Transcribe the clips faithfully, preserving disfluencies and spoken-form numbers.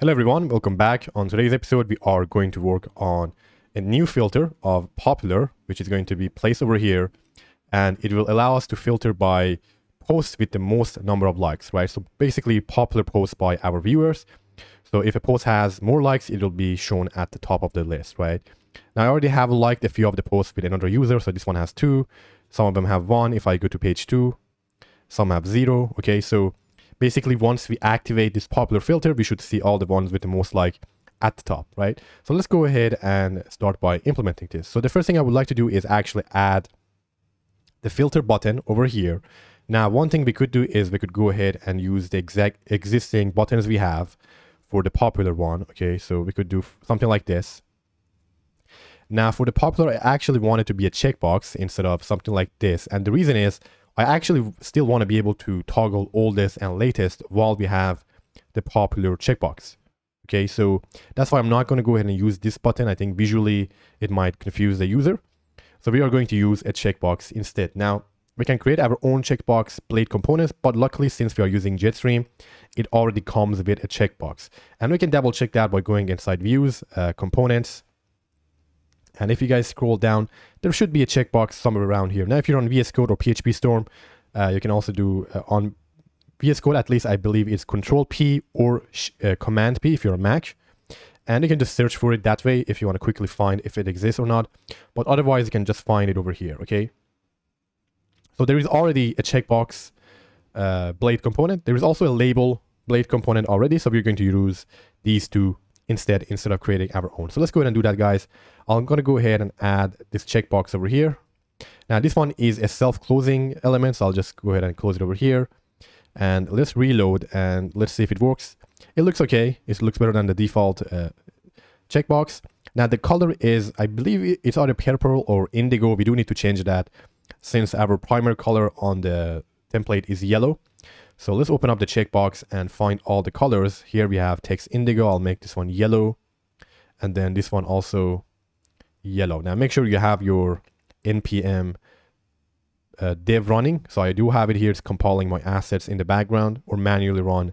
Hello everyone, welcome back. On today's episode, we are going to work on a new filter of popular, which is going to be placed over here. And it will allow us to filter by posts with the most number of likes, right? So basically popular posts by our viewers. So if a post has more likes, it will be shown at the top of the list, right? Now I already have liked a few of the posts with another user. So this one has two, some of them have one. If I go to page two, some have zero, okay? So basically, once we activate this popular filter, we should see all the ones with the most like at the top, right? So let's go ahead and start by implementing this. So the first thing I would like to do is actually add the filter button over here. Now, one thing we could do is we could go ahead and use the exact existing buttons we have for the popular one, okay? So we could do something like this. Now, for the popular, I actually want it to be a checkbox instead of something like this. And the reason is, I actually still want to be able to toggle oldest and latest while we have the popular checkbox. Okay, so that's why I'm not going to go ahead and use this button. I think visually it might confuse the user. So we are going to use a checkbox instead. Now we can create our own checkbox Blade components, but luckily since we are using Jetstream, it already comes with a checkbox. And we can double check that by going inside views, uh, components. And if you guys scroll down, there should be a checkbox somewhere around here. Now, if you're on V S Code or P H P Storm, uh, you can also do uh, on V S Code, at least I believe it's Control P or uh, Command P if you're on Mac. And you can just search for it that way if you want to quickly find if it exists or not. But otherwise, you can just find it over here, okay? So there is already a checkbox uh, Blade component. There is also a label Blade component already. So we're going to use these two instead instead of creating our own. So let's go ahead and do that, guys. I'm going to go ahead and add this checkbox over here. Now this one is a self-closing element, so I'll just go ahead and close it over here. And let's reload and let's see if it works. It looks okay. It looks better than the default uh, checkbox. Now the color is, I believe it's either purple or indigo. We do need to change that since our primary color on the template is yellow. So let's open up the checkbox and find all the colors. Here we have text indigo. I'll make this one yellow. And then this one also yellow. Now make sure you have your npm uh, dev running. So I do have it here. It's compiling my assets in the background, or manually run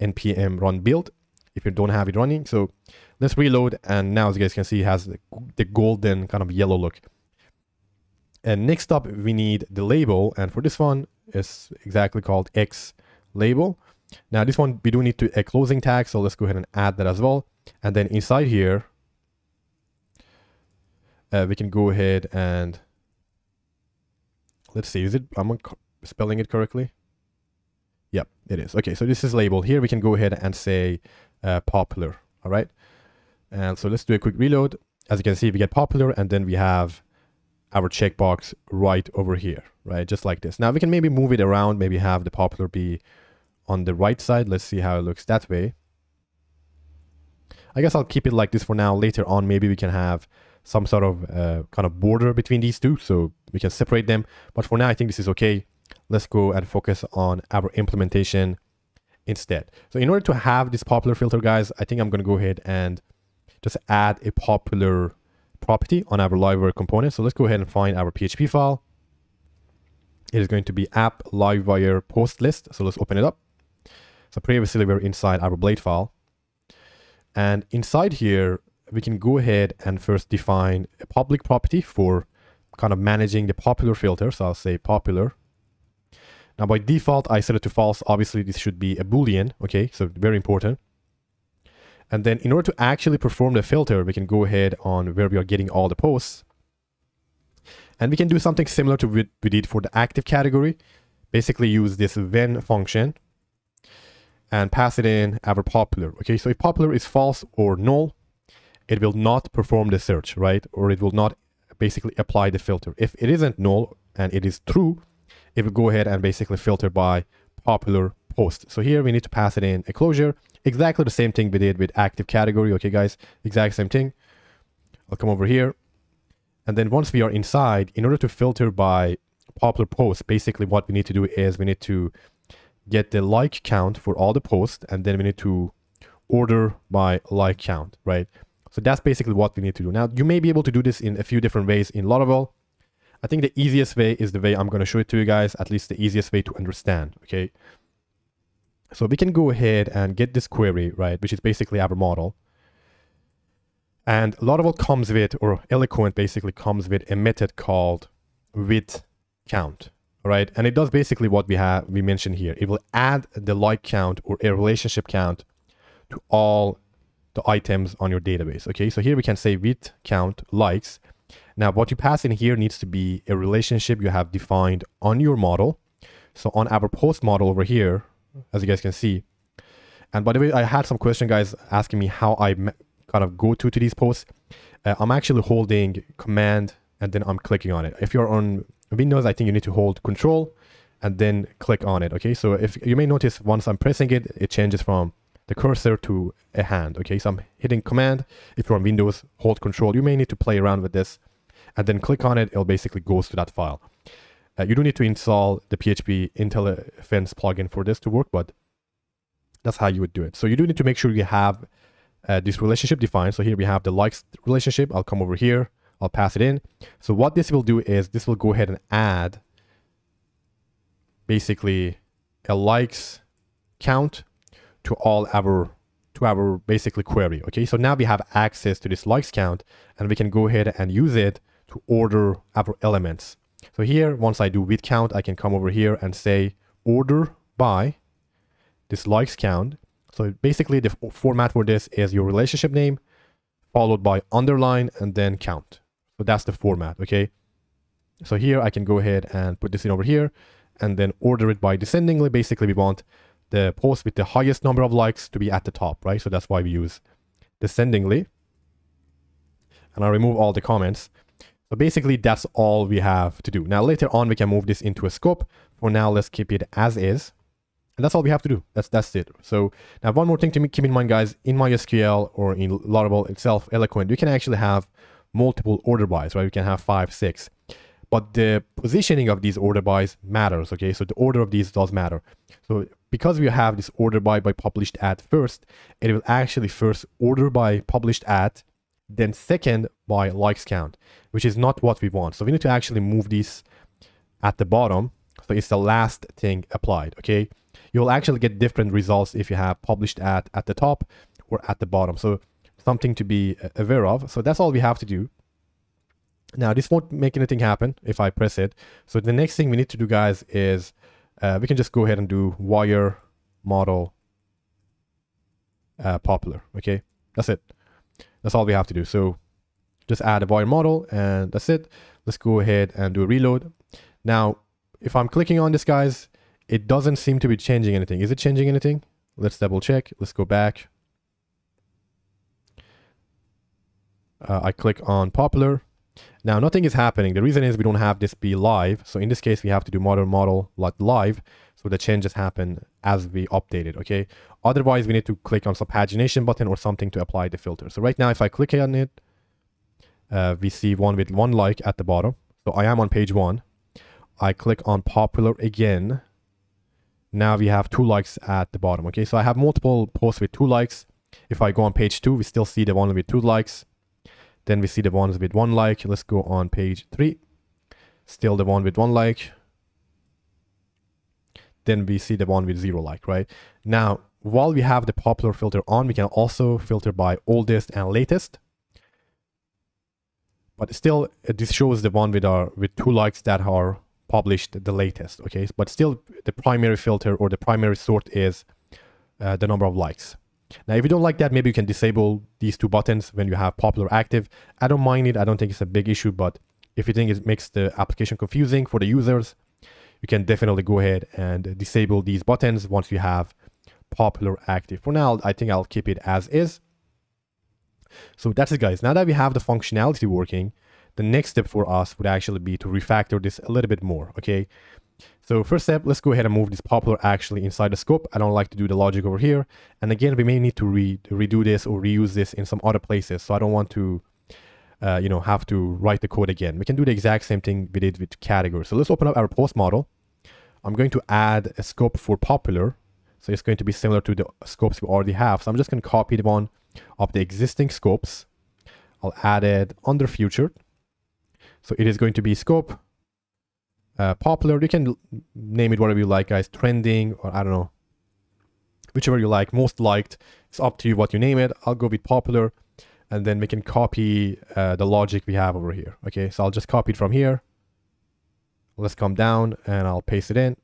npm run build if you don't have it running. So let's reload. And now as you guys can see, it has the golden kind of yellow look. And next up, we need the label. And for this one, it's exactly called X label. Now this one, we do need to a closing tag, so let's go ahead and add that as well. And then inside here, uh, we can go ahead and let's see, is it, I'm spelling it correctly? Yep, it is. Okay, so this is label. Here we can go ahead and say uh, popular, all right? And so let's do a quick reload. As you can see, we get popular, and then we have our checkbox right over here, right? Just like this. Now we can maybe move it around, maybe have the popular be on the right side. Let's see how it looks that way. I guess I'll keep it like this for now. Later on, maybe we can have some sort of uh, kind of border between these two, so we can separate them. But for now, I think this is okay. Let's go and focus on our implementation instead. So in order to have this popular filter, guys, I think I'm gonna go ahead and just add a popular property on our Livewire component. So let's go ahead and find our P H P file. It is going to be app Livewire post list. So let's open it up. So previously we were inside our Blade file. And inside here, we can go ahead and first define a public property for kind of managing the popular filter. So I'll say popular. Now by default, I set it to false. Obviously this should be a Boolean. Okay, so very important. And then in order to actually perform the filter, we can go ahead on where we are getting all the posts. And we can do something similar to what we did for the active category. Basically use this when function and pass it in our popular. Okay, so if popular is false or null, it will not perform the search, right? Or it will not basically apply the filter. If it isn't null and it is true, it will go ahead and basically filter by popular post. So here we need to pass it in a closure. Exactly the same thing we did with active category. Okay, guys, exact same thing. I'll come over here. And then once we are inside, in order to filter by popular posts, basically what we need to do is we need to get the like count for all the posts, and then we need to order by like count, right? So that's basically what we need to do. Now, you may be able to do this in a few different ways in Laravel. I think the easiest way is the way I'm going to show it to you guys, at least the easiest way to understand, okay? So we can go ahead and get this query, right, which is basically our model. And Laravel comes with, or Eloquent basically comes with a method called with count, right? And it does basically what we have, we mentioned here. It will add the like count or a relationship count to all the items on your database. Okay, so here we can say with count likes. Now what you pass in here needs to be a relationship you have defined on your model. So on our post model over here, as you guys can see, and by the way, I had some question guys asking me how I kind of go to, to these posts. Uh, I'm actually holding command and then I'm clicking on it. If you're on Windows, I think you need to hold control and then click on it. Okay, so if you may notice once I'm pressing it, it changes from the cursor to a hand. Okay, so I'm hitting command. If you're on Windows, hold control. You may need to play around with this and then click on it. It'll basically goes to that file. Uh, you do need to install the P H P IntelliFence plugin for this to work, but that's how you would do it. So you do need to make sure you have uh, this relationship defined. So here we have the likes relationship. I'll come over here. I'll pass it in. So what this will do is this will go ahead and add basically a likes count to all our, to our basically query. Okay, so now we have access to this likes count and we can go ahead and use it to order our elements. So here, once I do with count, I can come over here and say order by this likes count. So basically the format for this is your relationship name followed by underline and then count. So that's the format, okay? So here I can go ahead and put this in over here and then order it by descendingly. Basically we want the post with the highest number of likes to be at the top, right? So that's why we use descendingly. And I'll remove all the comments. So basically that's all we have to do. Now later on we can move this into a scope. For now let's keep it as is. And that's all we have to do. That's that's it. So now one more thing to keep in mind guys, in MySQL or in Laravel itself, Eloquent, you can actually have multiple order bys, right? We can have five, six. But the positioning of these order bys matters, okay? So the order of these does matter. So because we have this order by by published at first, it will actually first order by published at, then second by likes count, which is not what we want. So we need to actually move these at the bottom. So it's the last thing applied, okay? You'll actually get different results if you have published at at the top or at the bottom. So something to be aware of. So that's all we have to do. Now this won't make anything happen if I press it. So the next thing we need to do guys is uh, we can just go ahead and do wire model uh, popular, okay? That's it. That's all we have to do. So just add a wire model and that's it. Let's go ahead and do a reload. Now, if I'm clicking on this, guys, it doesn't seem to be changing anything. Is it changing anything? Let's double check. Let's go back. Uh, I click on popular. Now, nothing is happening. The reason is we don't have this be live. So in this case, we have to do model model like live. So the changes happen as we update it, okay? Otherwise, we need to click on some pagination button or something to apply the filter. So right now, if I click on it, uh, we see one with one like at the bottom. So I am on page one. I click on popular again. Now we have two likes at the bottom, okay? So I have multiple posts with two likes. If I go on page two, we still see the one with two likes. Then we see the ones with one like. Let's go on page three. Still the one with one like. Then we see the one with zero like, right? Now, while we have the popular filter on, we can also filter by oldest and latest. But still, this shows the one with our with two likes that are published the latest, okay? But still, the primary filter or the primary sort is uh, the number of likes. Now, if you don't like that, maybe you can disable these two buttons when you have popular active. I don't mind it. I don't think it's a big issue, but if you think it makes the application confusing for the users, you can definitely go ahead and disable these buttons once you have popular active. For now, I think I'll keep it as is. So that's it, guys. Now that we have the functionality working, the next step for us would actually be to refactor this a little bit more, okay? So first step, let's go ahead and move this popular actually inside the scope. I don't like to do the logic over here. And again, we may need to re redo this or reuse this in some other places. So I don't want to Uh, you know, have to write the code again. We can do the exact same thing we did with categories. So let's open up our post model. I'm going to add a scope for popular. So it's going to be similar to the scopes we already have. So I'm just going to copy the one of the existing scopes. I'll add it under featured. So it is going to be scope uh, popular. You can name it whatever you like, guys. Trending, or I don't know, whichever you like, most liked. It's up to you what you name it. I'll go with popular, and then we can copy uh, the logic we have over here. Okay, so I'll just copy it from here. Let's come down and I'll paste it in.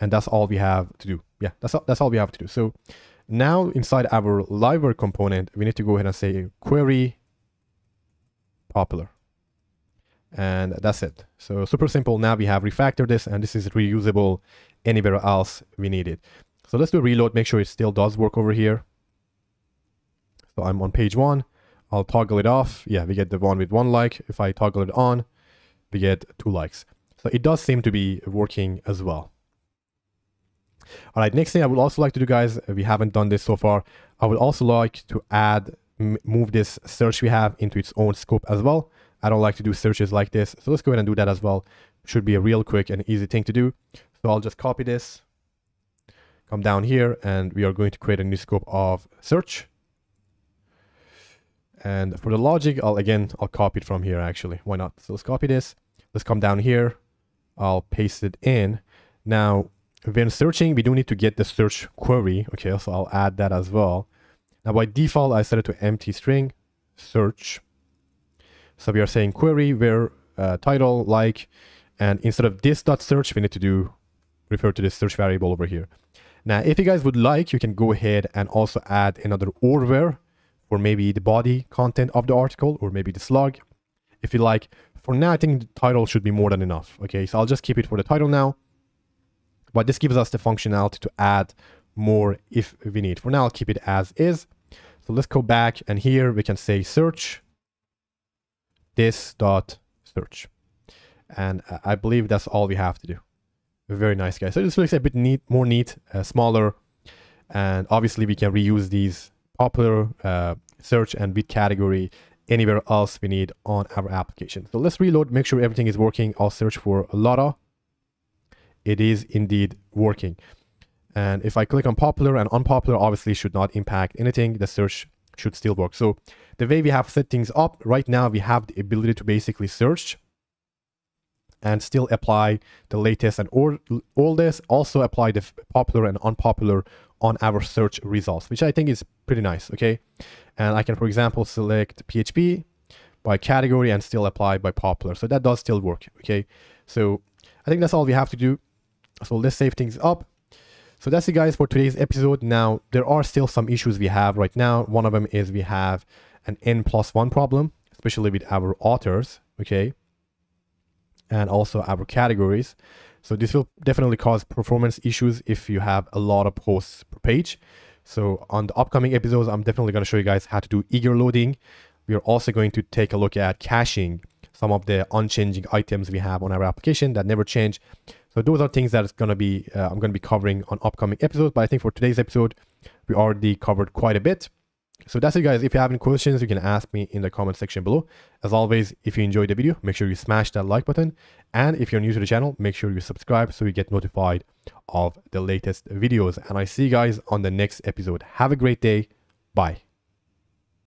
And that's all we have to do. Yeah, that's all, that's all we have to do. So now inside our Livewire component, we need to go ahead and say query popular. And that's it. So super simple. Now we have refactored this, and this is reusable anywhere else we need it. So let's do a reload, make sure it still does work over here. So I'm on page one. I'll toggle it off. Yeah, we get the one with one like. If I toggle it on, we get two likes. So it does seem to be working as well. All right, next thing I would also like to do, guys, we haven't done this so far. I would also like to add, move this search we have into its own scope as well. I don't like to do searches like this. So let's go ahead and do that as well. Should be a real quick and easy thing to do. So I'll just copy this, come down here, and we are going to create a new scope of search. And for the logic, I'll again, I'll copy it from here actually. Why not? So let's copy this. Let's come down here. I'll paste it in. Now, when searching, we do need to get the search query. Okay, so I'll add that as well. Now, by default, I set it to empty string search. So we are saying query where uh, title like, and instead of this dot search, we need to do refer to this search variable over here. Now, if you guys would like, you can go ahead and also add another or where, or maybe the body content of the article, or maybe the slug, if you like. For now, I think the title should be more than enough. Okay, so I'll just keep it for the title now. But this gives us the functionality to add more if we need. For now, I'll keep it as is. So let's go back, and here we can say search this dot search, and I believe that's all we have to do. Very nice, guys. So this looks a bit neat, more neat, uh, smaller, and obviously we can reuse these popular uh, search and bit category anywhere else we need on our application. So let's reload, make sure everything is working. I'll search for Lara. It is indeed working. And if I click on popular and unpopular, obviously should not impact anything. The search should still work. So the way we have set things up right now, we have the ability to basically search and still apply the latest and oldest, also apply the popular and unpopular on our search results, which I think is pretty nice. Okay, and I can, for example, select P H P by category and still apply by popular. So that does still work. Okay, so I think that's all we have to do. So let's save things up. So that's it, guys, for today's episode. Now, there are still some issues we have right now. One of them is we have an n plus one problem, especially with our authors, okay, and also our categories. So this will definitely cause performance issues if you have a lot of posts per page. So on the upcoming episodes, I'm definitely going to show you guys how to do eager loading. We are also going to take a look at caching some of the unchanging items we have on our application that never change. So those are things that is going to be, uh, I'm going to be covering on upcoming episodes. But I think for today's episode, we already covered quite a bit. So that's it, guys. If you have any questions, you can ask me in the comment section below. As always, if you enjoyed the video, make sure you smash that like button. And if you're new to the channel, make sure you subscribe so you get notified of the latest videos. And I see you guys on the next episode. Have a great day. Bye.